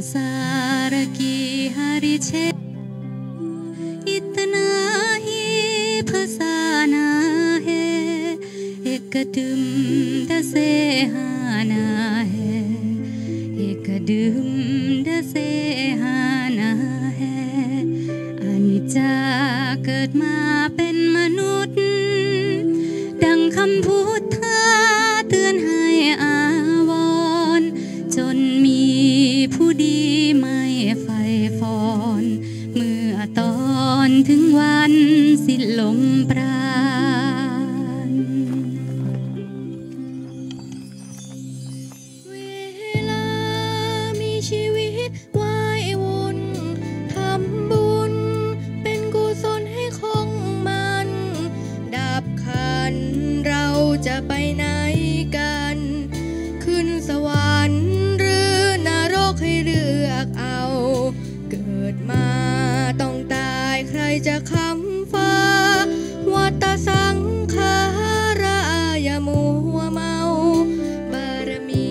संसार की हर छे इतना ही फसाना है, एक दुम दसे हाना है, एक दुम दसे हाना है।อันนี้จะเกิดมาเป็นมนุษย์ดังคำพูดเธอเตือนให้อาวรจนมีผู้ดีไม่ไฟฟอนเมื่อตอนถึงวันสิ้นลมปราณเวลามีชีวิตว่ายวนทำบุญเป็นกุศลให้คงมันดับขันเราจะไปไหนกันขึ้นสวรรค์หรือนรกให้เลือกเอาเกิดมาต้องตายใครจะค้ำฟ้าวัฏสังขารอย่ามัวเมาบารมี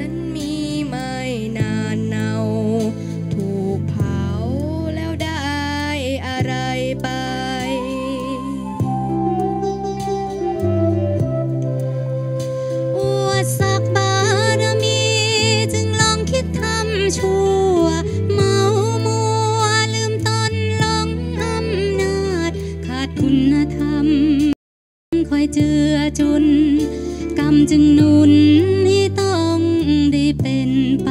นั้นมีไม่นานเนาถูกเผาแล้วได้อะไรไปอวดศักดิ์บารมีจึงลองคิดทำชั่วเมามัวลืมตนหลงอำนาจขาดคุณธรรมคอยเจือจุนกรรมจึงหนุนให้ต้องได้เป็นไป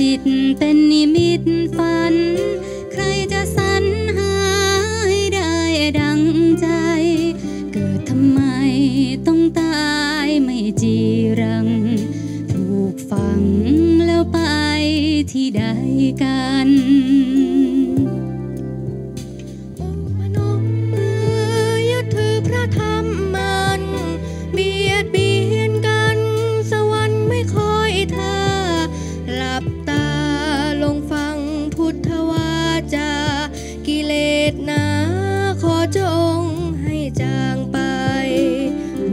จิตเป็นนิมิตฝันใครจะสรรหาให้ได้ดังใจเกิดทำไมต้องตายไม่จีรังถูกฝังแล้วไปที่ใดกันพนมมือยึดถือพระธรรมมันเบียดเบียนกันสวรรค์ไม่คอยท่าหลับตาลงฟังพุทธวาจากิเลสหนาขอจงให้จางไป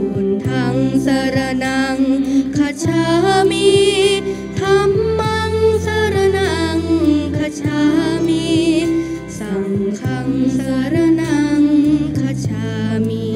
พุทธังสรณังคัจฉามิธัมมังสรณังคัจฉามิสังฆังสรณังคัจฉามิ